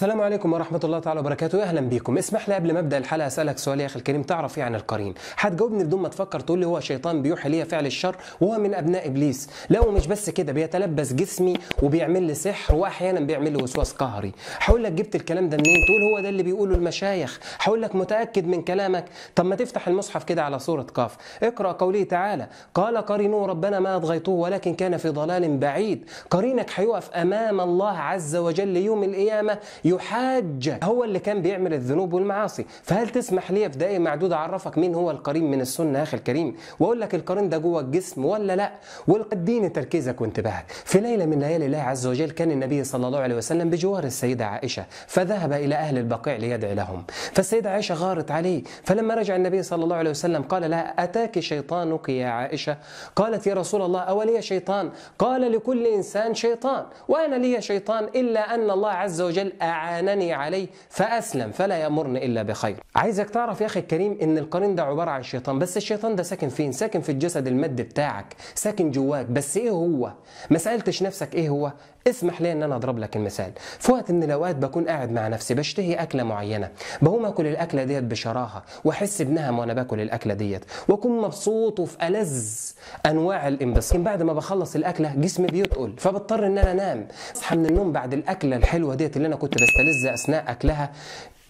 السلام عليكم ورحمة الله تعالى وبركاته، أهلا بيكم. اسمح لي قبل ما أبدأ الحلقة أسألك سؤال يا أخي الكريم، تعرف إيه عن القرين؟ هتجاوبني بدون ما تفكر، تقول لي هو شيطان بيوحي ليا فعل الشر وهو من أبناء إبليس. لا، ومش بس كده، بيتلبس جسمي وبيعمل لي سحر وأحيانا بيعمل لي وسواس قهري. هقول لك جبت الكلام ده منين؟ تقول هو ده اللي بيقوله المشايخ. هقول لك متأكد من كلامك؟ طب ما تفتح المصحف كده على سورة قاف، اقرأ قوله تعالى: قال قرينه ربنا ما أطغيته ولكن كان في ضلال بعيد. قرينك هيقف أمام الله عز وجل يوم القيامة يحاجك، هو اللي كان بيعمل الذنوب والمعاصي. فهل تسمح لي في دقائق معدودة اعرفك مين هو القرين من السنة يا اخي الكريم، واقول لك القرين ده جوه الجسم ولا لا؟ والقديني تركيزك وانتباهك. في ليلة من ليالي الله عز وجل كان النبي صلى الله عليه وسلم بجوار السيدة عائشة، فذهب الى اهل البقيع ليدعي لهم، فالسيدة عائشة غارت عليه. فلما رجع النبي صلى الله عليه وسلم قال لها: اتاك شيطانك يا عائشة؟ قالت: يا رسول الله، اولي شيطان؟ قال: لكل انسان شيطان، وانا لي شيطان الا ان الله عز وجل أعانني عليه فأسلم، فلا يأمرني إلا بخير. عايزك تعرف يا أخي الكريم إن القرين ده عبارة عن شيطان، بس الشيطان ده ساكن فين؟ ساكن في الجسد المادي بتاعك، ساكن جواك. بس إيه هو؟ ما سألتش نفسك إيه هو؟ اسمح لي إن أنا أضرب لك المثال. في وقت من الأوقات بكون قاعد مع نفسي بشتهي أكلة معينة، بقوم آكل الأكلة ديت بشراهة وأحس بنعم وأنا باكل الأكلة ديت، وأكون مبسوط وفي ألذ أنواع الانبساط. لكن بعد ما بخلص الأكلة جسمي بيتقل، فبضطر إن أنا أنام. أصحى من النوم بعد الأكلة الحلوة ديت اللي أنا كنت بستلذ أثناء أكلها،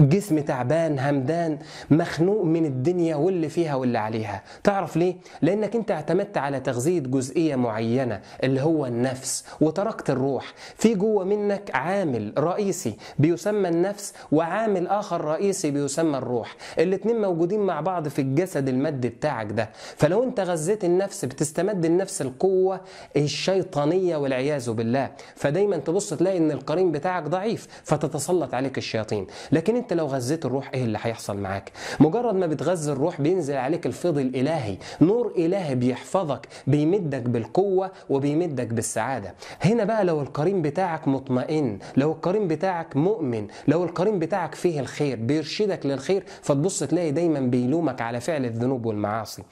جسم تعبان همدان مخنوق من الدنيا واللي فيها واللي عليها. تعرف ليه؟ لأنك أنت اعتمدت على تغذية جزئية معينة اللي هو النفس، وتركت الروح. في جوه منك عامل رئيسي بيسمى النفس، وعامل آخر رئيسي بيسمى الروح. الاتنين موجودين مع بعض في الجسد المادي بتاعك ده. فلو أنت غذيت النفس بتستمد النفس القوة الشيطانية والعياذ بالله. فدايما تبص تلاقي إن القرين بتاعك ضعيف فتتسلط عليك الشياطين. لكن أنت لو غذيت الروح ايه اللي هيحصل معاك؟ مجرد ما بتغذي الروح بينزل عليك الفيض الالهي، نور الهي بيحفظك، بيمدك بالقوه وبيمدك بالسعاده. هنا بقى لو القرين بتاعك مطمئن، لو القرين بتاعك مؤمن، لو القرين بتاعك فيه الخير بيرشدك للخير، فتبص تلاقي دايما بيلومك على فعل الذنوب والمعاصي،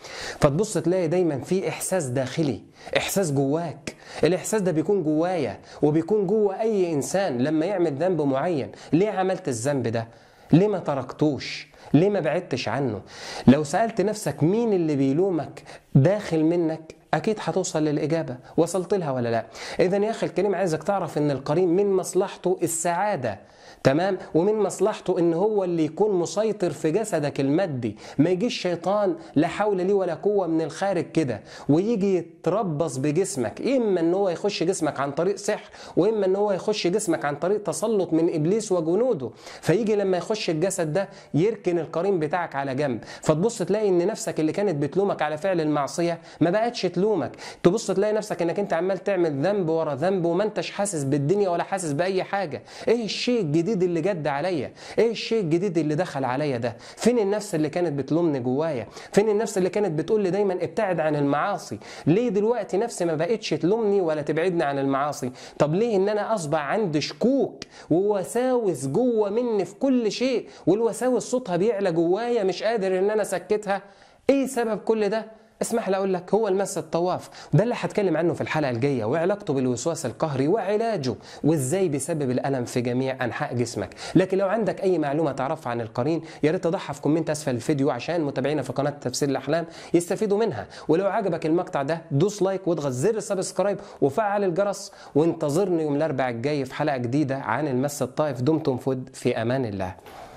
فتبص تلاقي دايما في احساس داخلي، احساس جواك. الاحساس ده بيكون جوايا وبيكون جوا اي انسان لما يعمل ذنب معين. ليه عملت الذنب ده؟ ليه ما تركتوش؟ ليه ما بعدتش عنه؟ لو سألت نفسك مين اللي بيلومك داخل منك؟ أكيد هتوصل للإجابة. وصلت لها ولا لا؟ إذا يا أخي الكريم عايزك تعرف إن القرين من مصلحته السعادة، تمام؟ ومن مصلحته إن هو اللي يكون مسيطر في جسدك المادي، ما يجيش شيطان لا حول ليه ولا قوة من الخارج كده ويجي يتربص بجسمك. إما إن هو يخش جسمك عن طريق سحر، وإما إن هو يخش جسمك عن طريق تسلط من إبليس وجنوده. فيجي لما يخش الجسد ده يركن القرين بتاعك على جنب، فتبص تلاقي إن نفسك اللي كانت بتلومك على فعل المعصية ما بقتش تلومك. تبص تلاقي نفسك انك انت عمال تعمل ذنب ورا ذنب وما انتش حاسس بالدنيا ولا حاسس باي حاجه. ايه الشيء الجديد اللي جد عليا؟ ايه الشيء الجديد اللي دخل عليا ده؟ فين النفس اللي كانت بتلومني جوايا؟ فين النفس اللي كانت بتقول لي دايما ابتعد عن المعاصي؟ ليه دلوقتي نفسي ما بقتش تلومني ولا تبعدني عن المعاصي؟ طب ليه ان انا اصبح عندي شكوك ووساوس جوه مني في كل شيء، والوساوس صوتها بيعلى جوايا مش قادر ان انا اسكتها؟ ايه سبب كل ده؟ اسمح لي اقول لك، هو المس الطواف. ده اللي هتكلم عنه في الحلقه الجايه، وعلاقته بالوسواس القهري وعلاجه، وازاي بيسبب الالم في جميع انحاء جسمك. لكن لو عندك اي معلومه تعرفها عن القرين يا ريت تضعها في كومنت اسفل الفيديو عشان متابعينا في قناه تفسير الاحلام يستفيدوا منها. ولو عجبك المقطع ده دوس لايك واضغط زر السبسكرايب وفعل الجرس، وانتظرني يوم الاربعاء الجاي في حلقه جديده عن المس الطائف. دمتم في امان الله.